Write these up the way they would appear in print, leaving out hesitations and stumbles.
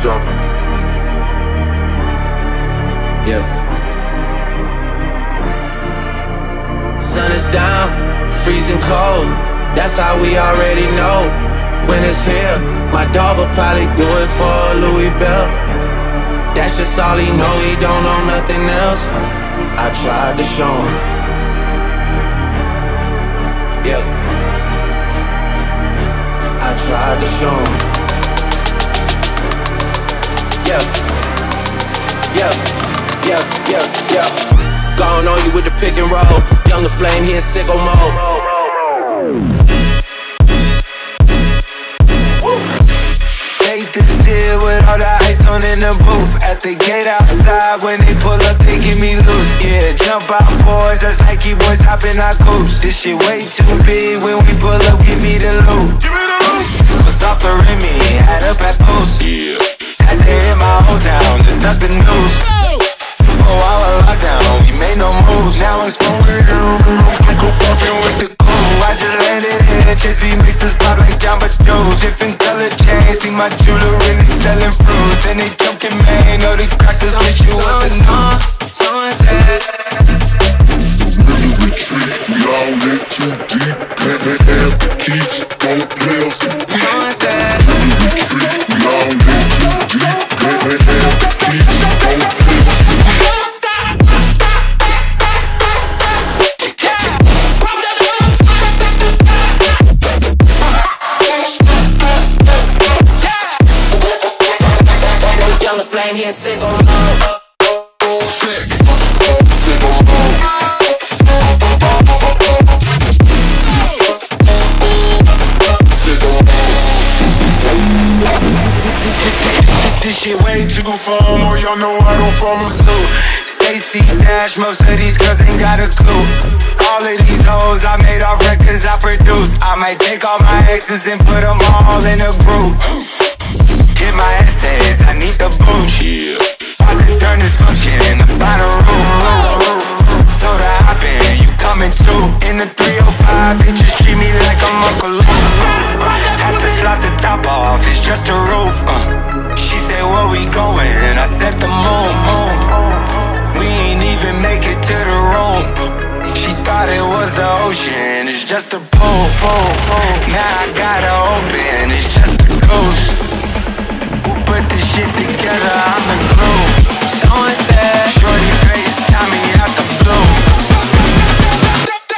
drop. Yeah. Sun is down, freezing cold. That's how we already know when it's here. My dog will probably do it for Louis Bell. That's just all he know, he don't know nothing else. I tried to show him. Yeah, I tried to show him. Yeah, yeah, yeah, yeah, yeah. Gone on you with the pick and roll. Younger flame, he in sicko mode. This here with all the ice on in the booth. At the gate outside, when they pull up, they give me loose. Yeah, jump out boys, that's Nike boys hopping our coops. This shit way too big, when we pull up, give me the loot. Give me the loot. Was off the Remy, had up at Post. Yeah, had to hit my old town to duck the news. 4 hour lockdown, we made no moves. Now it's phone. I go bumping with the cool. I just landed here, just be mixes pop like John Badoes. Different color chain. See my jewelry, they sellin' fruits. And they dunkin', man, know they crackers with you wasn't new. Someone said really we treat, we all in too deep. Let me have the keys, don't play us too weak. Someone said really we treat, we all in too deep. Let me have the keys, don't play us too weak. Don't stop. Here, sicko mode. Sicko mode. Sicko mode. This shit way too fun. Well, y'all know I don't form a suit. Stacy Nash, most of these girls ain't got a clue. All of these hoes I made off records I produce. I might take all my exes and put them all in a group. Get my essays, I need the booch. Yeah. I can turn this function in the bottom room. Told her I been, you coming too. In the 305, bitches treat me like I'm Uncle Luke. Had to slot the top off, it's just a roof. She said, where we going? And I set the moon. We ain't even make it to the room. She thought it was the ocean, it's just a pool. Now I gotta open, it's just a ghost. Put this shit together, I'm the glue. Someone said shorty face, Tommy out the blue.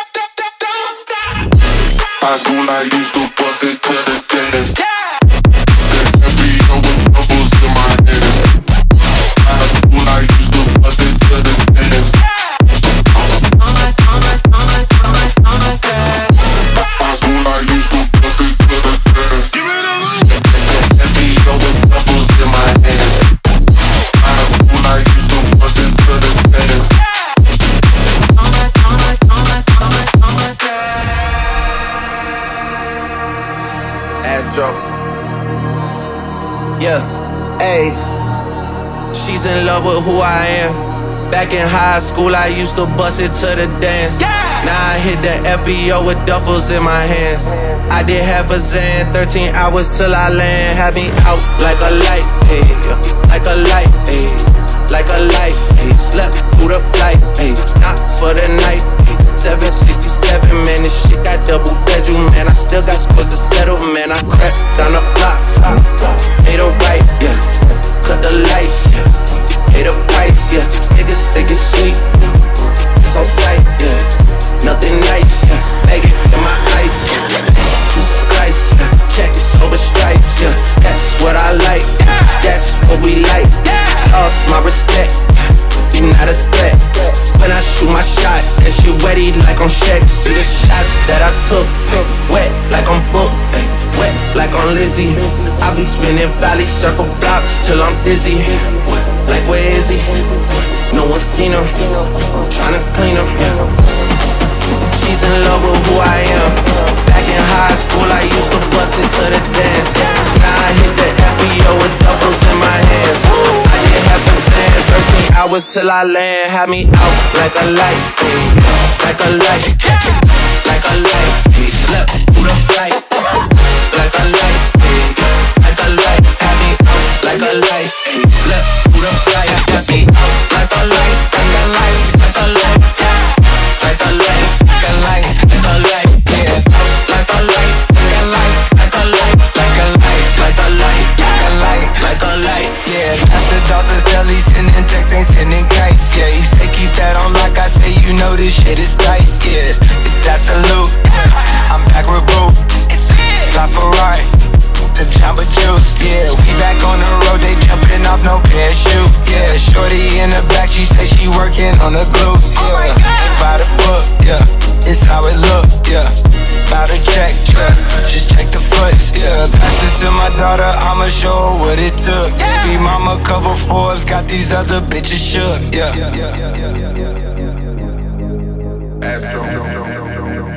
Don't stop. I do like you, so bust it to the dentist. The FBO with bubbles in my head. I do like you, so bust it to the dentist. I do like you, so bust it to the dentist. Give it up. FBO with bubbles. She's in love with who I am. Back in high school, I used to bust it to the dance. Yeah! Now I hit the FBO with duffels in my hands. I did half a Zan, 13 hours till I land. Had me out like a light, ayy, like a light, ayy, like a light, ayy. Slept through the flight, ayy, not for the night, ayy. 767, man, this shit got double bedroom, man. I still got scores to settle, man. I crept down the block, made a right, yeah. Cut the lights, yeah. Pay the price, yeah. Niggas think it's sweet, it's on sight, yeah. Nothing nice, yeah. Vegas in my eyes, yeah. Jesus Christ, yeah. Check it's over stripes, yeah. That's what I like, yeah. That's what we like, yeah. Lost my respect, yeah. You're not a threat. When I shoot my shot, that shit wetty like I'm Shaq. See the shots that I took, wet like I'm Book, wet like I'm Lizzie. I be spinning valley circle blocks till I'm dizzy. Like where is he? No one seen him. Tryna clean him. She's in love with who I am. Back in high school, I used to bust it to the dance. Now I hit the FBO with duffels in my hands. I did half a sand, 13 hours till I land. Had me out like a light, like a light, like a light. Slept through the flight, like a light. Like a light, this shit is tight, yeah, it's absolute. I'm back with Boo, it's Paparazzi, the Jamba Juice, yeah. We back on the road, they jumping off no parachute, yeah. Shorty in the back, she say she working on the glutes, yeah. Ain't by the book, yeah, it's how it look, yeah. About to check, yeah, just check the foots, yeah. Pass this to my daughter, I'ma show her what it took. Baby mama, couple Forbes, got these other bitches shook, yeah. Astro.